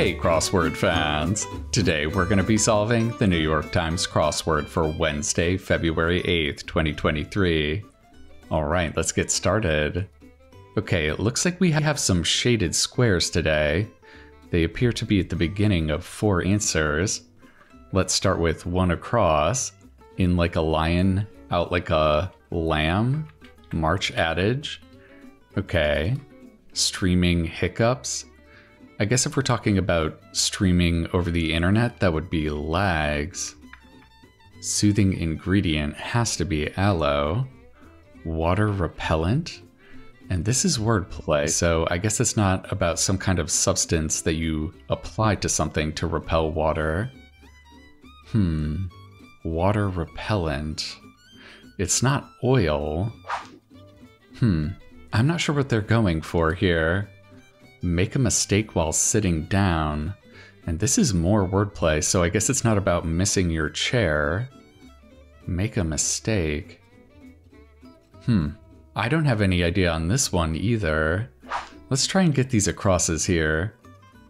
Hey crossword fans! Today we're going to be solving the New York Times crossword for Wednesday, February 8th, 2023. Alright, let's get started. Okay, it looks like we have some shaded squares today. They appear to be at the beginning of four answers. Let's start with one across, in like a lion, out like a lamb, March adage. Okay, streaming hiccups. I guess if we're talking about streaming over the internet, that would be lags. Soothing ingredient has to be aloe. Water repellent. And this is wordplay, so I guess it's not about some kind of substance that you apply to something to repel water. Water repellent. It's not oil. I'm not sure what they're going for here. Make a mistake while sitting down. And this is more wordplay, so I guess it's not about missing your chair. Make a mistake. I don't have any idea on this one either. Let's try and get these acrosses here.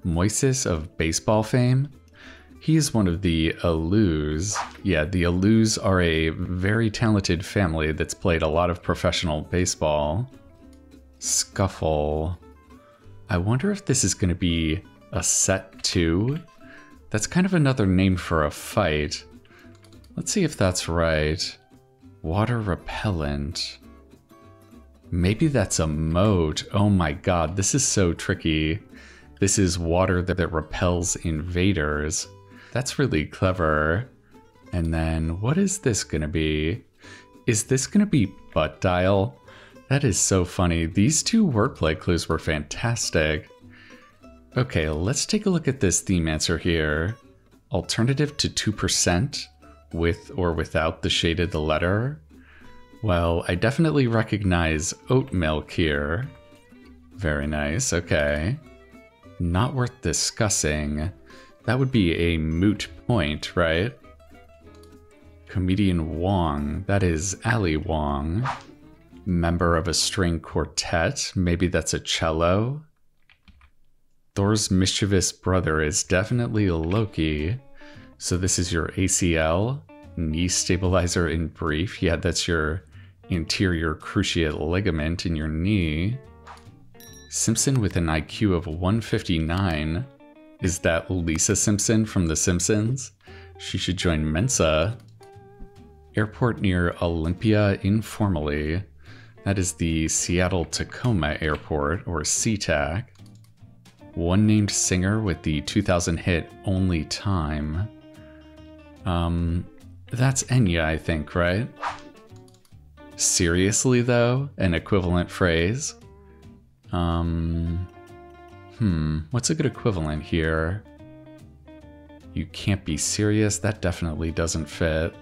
Moises of baseball fame. He is one of the Alou's. Yeah, the Alou's are a very talented family that's played a lot of professional baseball. Scuffle. I wonder if this is going to be a set two. That's kind of another name for a fight. Let's see if that's right. Water repellent. Maybe that's a moat. Oh my god, this is so tricky. This is water that repels invaders. That's really clever. And then what is this going to be? Is this going to be butt dial? That is so funny. These two wordplay clues were fantastic. Okay, let's take a look at this theme answer here. Alternative to 2% with or without the shade of the letter. Well, I definitely recognize oat milk here. Very nice, okay. Not worth discussing. That would be a moot point, right? Comedian Wong, that is Ali Wong. Member of a string quartet, maybe that's a cello. Thor's mischievous brother is definitely a Loki. So this is your ACL, knee stabilizer in brief. Yeah, that's your anterior cruciate ligament in your knee. Simpson with an IQ of 159. Is that Lisa Simpson from The Simpsons? She should join Mensa. Airport near Olympia informally. That is the Seattle-Tacoma Airport, or SeaTac. One named singer with the 2000 hit Only Time. That's Enya, I think, right? Seriously, though? An equivalent phrase? What's a good equivalent here? You can't be serious? That definitely doesn't fit.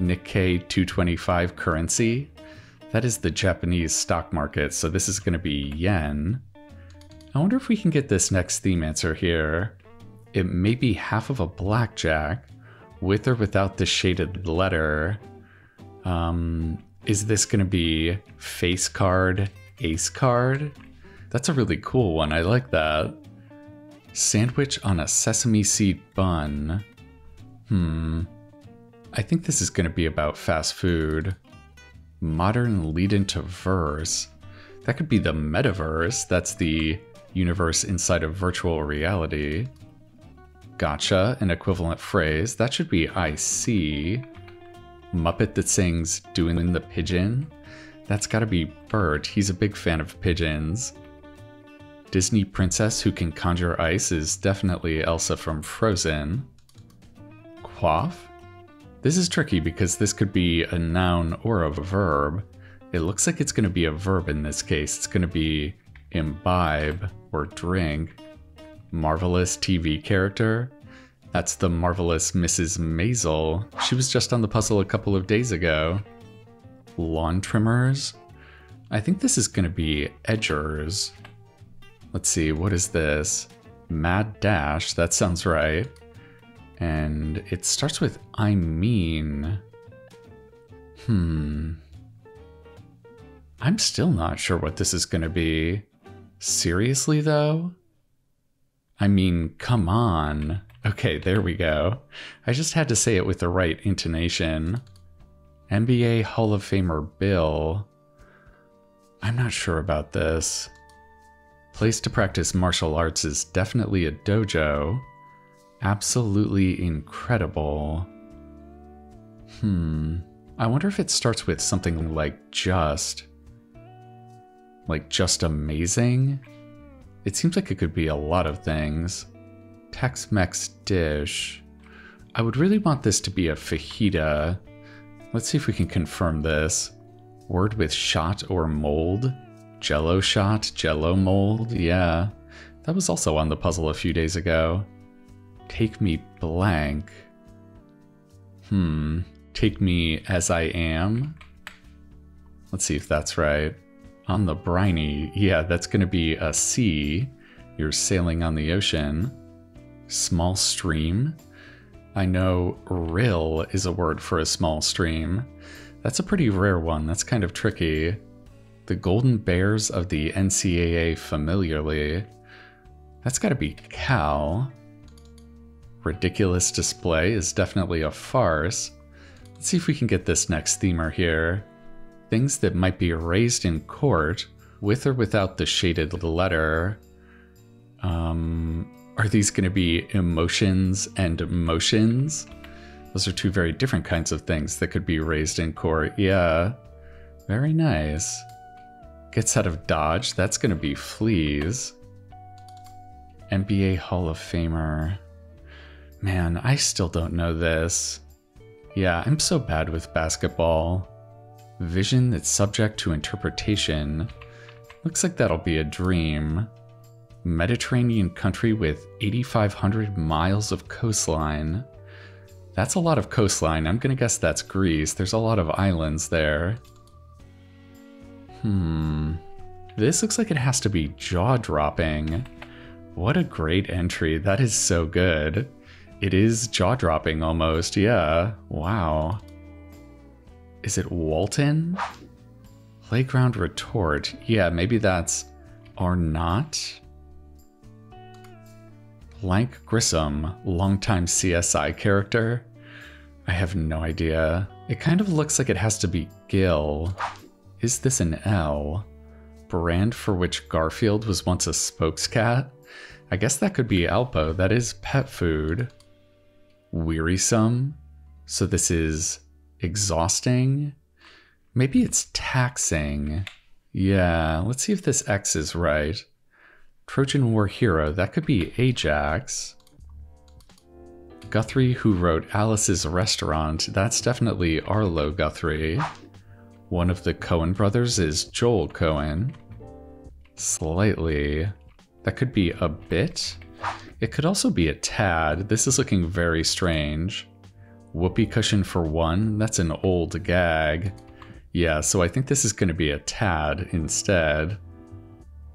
Nikkei 225 currency? That is the Japanese stock market, so this is going to be yen. I wonder if we can get this next theme answer here. It may be half of a blackjack, with or without the shaded letter. Is this going to be face card, ace card? That's a really cool one, I like that. Sandwich on a sesame seed bun. I think this is going to be about fast food. Modern lead into verse. That could be the metaverse. That's the universe inside of virtual reality. Gotcha, an equivalent phrase. That should be I see. Muppet that sings Doing the Pigeon. That's gotta be Bert. He's a big fan of pigeons. Disney princess who can conjure ice is definitely Elsa from Frozen. Quaff? This is tricky because this could be a noun or a verb. It looks like it's going to be a verb in this case. It's going to be imbibe or drink. Marvelous TV character. That's the marvelous Mrs. Maisel. She was just on the puzzle a couple of days ago. Lawn trimmers. I think this is going to be edgers. Let's see, what is this? Mad dash, that sounds right. And it starts with I mean. I'm still not sure what this is going to be. Seriously, though? I mean, come on. Okay, there we go. I just had to say it with the right intonation. NBA Hall of Famer Bill. I'm not sure about this. Place to practice martial arts is definitely a dojo. Absolutely incredible. I wonder if it starts with something like just. Like just amazing? It seems like it could be a lot of things. Tex-Mex dish. I would really want this to be a fajita. Let's see if we can confirm this. Word with shot or mold. Jello shot, jello mold, yeah. That was also on the puzzle a few days ago. Take me blank. Take me as I am. Let's see if that's right. On the briny, yeah, that's gonna be a sea. You're sailing on the ocean. Small stream. I know rill is a word for a small stream. That's a pretty rare one, that's kind of tricky. The golden bears of the NCAA familiarly. That's gotta be cow. Ridiculous display is definitely a farce. Let's see if we can get this next themer here. Things that might be raised in court with or without the shaded letter. Are these gonna be emotions and motions? Those are two very different kinds of things that could be raised in court, yeah. Very nice. Gets out of dodge, that's gonna be fleas. NBA Hall of Famer. Man, I still don't know this. Yeah, I'm so bad with basketball. Vision that's subject to interpretation. Looks like that'll be a dream. Mediterranean country with 8,500 miles of coastline. That's a lot of coastline. I'm gonna guess that's Greece. There's a lot of islands there. This looks like it has to be jaw-dropping. What a great entry. That is so good. It is jaw-dropping almost, yeah. Wow. Is it Walton? Playground retort. Yeah, maybe that's or not. Blank Grissom, longtime CSI character. I have no idea. It kind of looks like it has to be Gill. Is this an L? Brand for which Garfield was once a spokescat? I guess that could be Alpo, that is pet food. Wearisome, so this is exhausting. Maybe it's taxing. Yeah, let's see if this X is right. Trojan War hero, that could be Ajax. Guthrie, who wrote Alice's Restaurant, that's definitely Arlo Guthrie. One of the Coen brothers is Joel Coen. Slightly. That could be a bit. It could also be a tad. This is looking very strange. Whoopee cushion for one. That's an old gag. Yeah, so I think this is going to be a tad instead.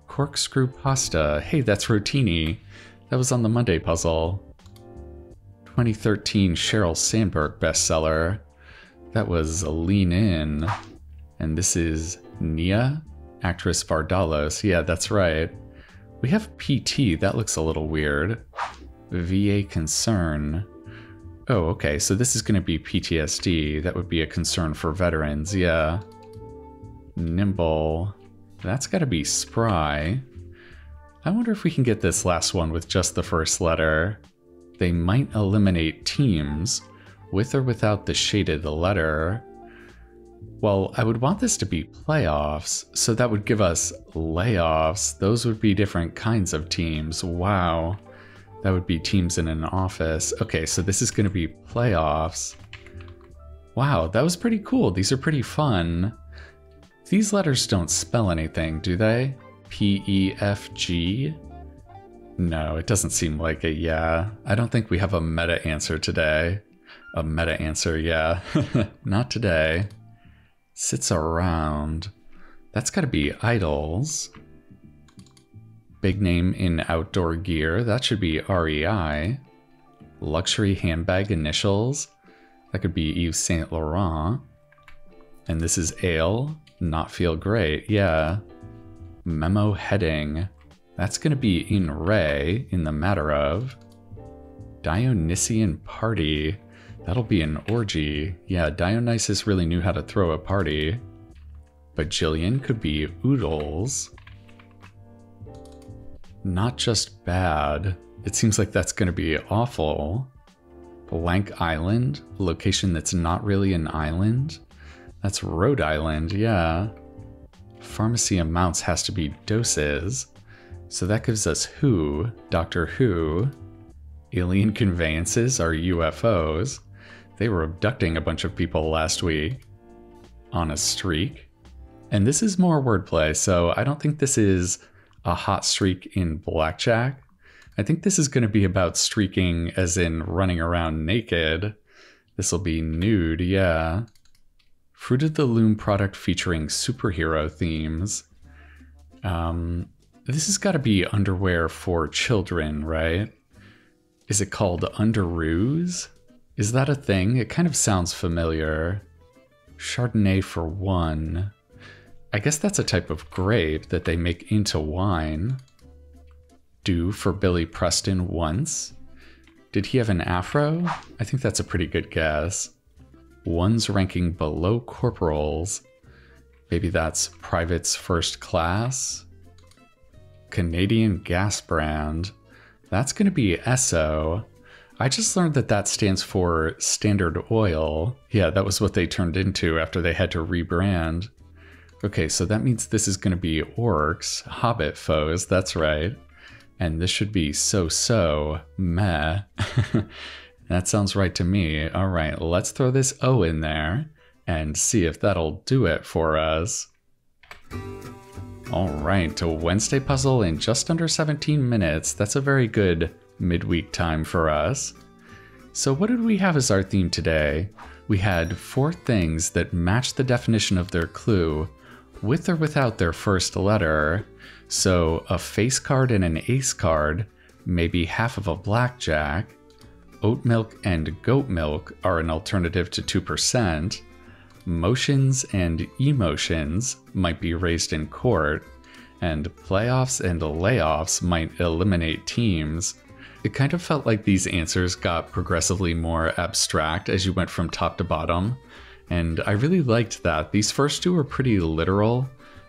Corkscrew pasta. Hey, that's Rotini. That was on the Monday puzzle. 2013 Sheryl Sandberg bestseller. That was Lean In. And this is Nia, actress Vardalos. Yeah, that's right. We have PT, that looks a little weird. VA concern. Oh, okay, so this is gonna be PTSD. That would be a concern for veterans, yeah. Nimble, that's gotta be spry. I wonder if we can get this last one with just the first letter. They might eliminate teams with or without the shaded letter. Well, I would want this to be playoffs, so that would give us layoffs. Those would be different kinds of teams. Wow. That would be teams in an office. Okay, so this is going to be playoffs. Wow, that was pretty cool. These are pretty fun. These letters don't spell anything, do they? P-E-F-G? No, it doesn't seem like it, yeah. I don't think we have a meta answer today. A meta answer, yeah. Not today. Sits around. That's gotta be idols. Big name in outdoor gear. That should be REI. Luxury handbag initials. That could be Yves Saint Laurent. And this is ale. Not feel great. Yeah. Memo heading. That's going to be in REI in the matter of Dionysian party. That'll be an orgy. Yeah, Dionysus really knew how to throw a party. But Jillian could be oodles. Not just bad. It seems like that's going to be awful. Blank Island, a location that's not really an island. That's Rhode Island, yeah. Pharmacy amounts has to be doses. So that gives us who, Doctor Who. Alien conveyances are UFOs. They were abducting a bunch of people last week. On a streak. And this is more wordplay, so I don't think this is a hot streak in blackjack. I think this is going to be about streaking as in running around naked. This will be nude, yeah. Fruit of the Loom product featuring superhero themes. This has got to be underwear for children, right? Is it called Underoos? Is that a thing? It kind of sounds familiar. Chardonnay for one. I guess that's a type of grape that they make into wine. Do for Billy Preston once. Did he have an afro? I think that's a pretty good guess. One's ranking below corporals. Maybe that's privates first class. Canadian gas brand. That's going to be Esso. I just learned that that stands for Standard Oil. Yeah, that was what they turned into after they had to rebrand. Okay, so that means this is going to be orcs, hobbit foes, that's right. And this should be so-so, meh. That sounds right to me. All right, let's throw this O in there and see if that'll do it for us. All right, a Wednesday puzzle in just under 17 minutes. That's a very good midweek time for us. So what did we have as our theme today? We had four things that match the definition of their clue with or without their first letter. So a face card and an ace card, maybe half of a blackjack. Oat milk and goat milk are an alternative to 2%. Motions and emotions might be raised in court, and playoffs and layoffs might eliminate teams. It kind of felt like these answers got progressively more abstract as you went from top to bottom, and I really liked that. These first two were pretty literal,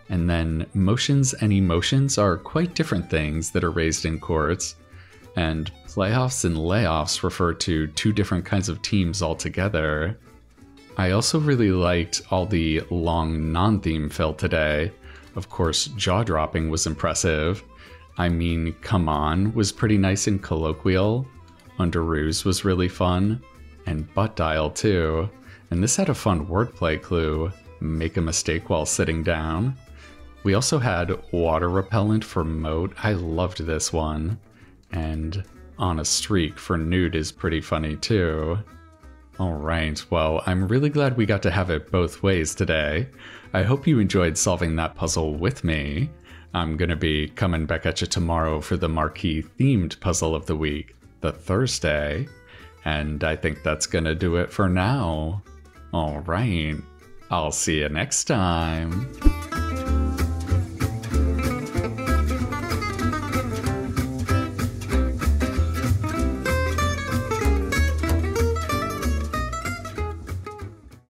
and then motions and emotions are quite different things that are raised in courts, and playoffs and layoffs refer to two different kinds of teams altogether. I also really liked all the long non-theme fill today. Of course, jaw-dropping was impressive. I mean, come on was pretty nice and colloquial. Underoos was really fun. And butt dial too. And this had a fun wordplay clue. Make a mistake while sitting down. We also had water repellent for moat. I loved this one. And on a streak for nude is pretty funny too. All right, well, I'm really glad we got to have it both ways today. I hope you enjoyed solving that puzzle with me. I'm going to be coming back at you tomorrow for the marquee-themed puzzle of the week, the Thursday. And I think that's going to do it for now. All right, I'll see you next time.